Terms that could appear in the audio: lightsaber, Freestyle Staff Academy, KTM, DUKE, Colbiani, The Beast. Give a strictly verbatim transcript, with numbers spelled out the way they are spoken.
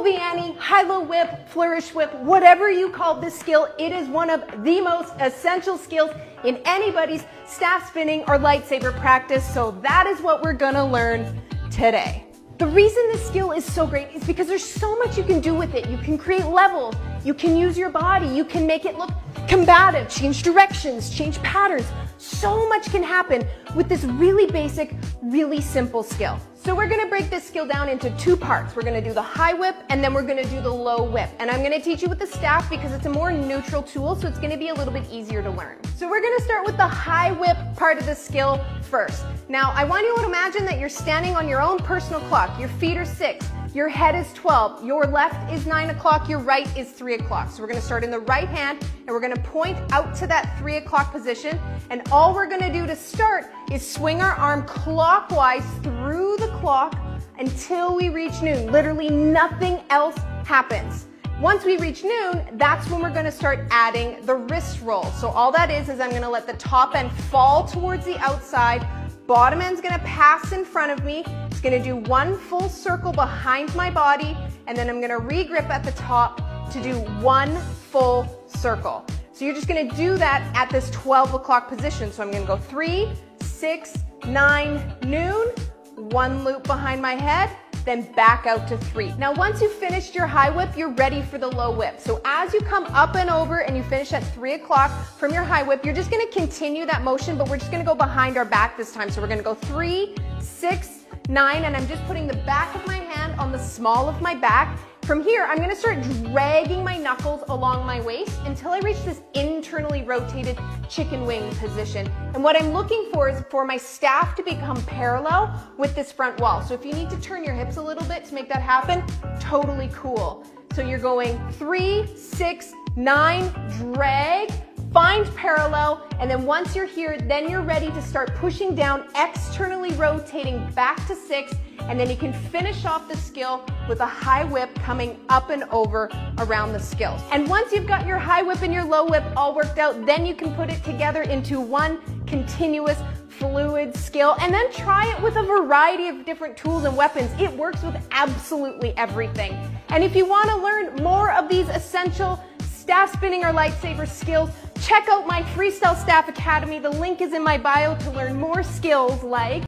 Colbiani, high-low whip, flourish whip, whatever you call this skill, it is one of the most essential skills in anybody's staff spinning or lightsaber practice. So that is what we're gonna learn today. The reason this skill is so great is because there's so much you can do with it. You can create levels, you can use your body, you can make it look combative, change directions, change patterns. So much can happen with this really basic, really simple skill. So we're gonna break this skill down into two parts. We're gonna do the high whip and then we're gonna do the low whip. And I'm gonna teach you with the staff because it's a more neutral tool, so it's gonna be a little bit easier to learn. So we're gonna start with the high whip part of the skill first. Now, I want you to imagine that you're standing on your own personal clock. Your feet are six, your head is twelve, your left is nine o'clock, your right is three o'clock. So we're gonna start in the right hand and we're gonna point out to that three o'clock position. And all we're gonna do to start is swing our arm clockwise through the clock until we reach noon. Literally nothing else happens. Once we reach noon, that's when we're gonna start adding the wrist roll. So all that is, is I'm gonna let the top end fall towards the outside, bottom end's gonna pass in front of me. It's gonna do one full circle behind my body, and then I'm gonna re-grip at the top to do one full circle. So you're just gonna do that at this twelve o'clock position. So I'm gonna go three, six, nine, noon, one loop behind my head, then back out to three. Now, once you've finished your high whip, you're ready for the low whip. So as you come up and over and you finish at three o'clock from your high whip, you're just gonna continue that motion, but we're just gonna go behind our back this time. So we're gonna go three, six, nine, and I'm just putting the back of my hand on the small of my back. From here, I'm gonna start dragging my knuckles along my waist until I reach this internally rotated chicken wing position. And what I'm looking for is for my staff to become parallel with this front wall. So if you need to turn your hips a little bit to make that happen, totally cool. So you're going three, six, nine, drag, find parallel, and then once you're here, then you're ready to start pushing down, externally rotating back to six, and then you can finish off the skill with a high whip coming up and over around the skills. And once you've got your high whip and your low whip all worked out, then you can put it together into one continuous fluid skill and then try it with a variety of different tools and weapons. It works with absolutely everything. And if you want to learn more of these essential staff spinning or lightsaber skills, check out my Freestyle Staff Academy. The link is in my bio to learn more skills like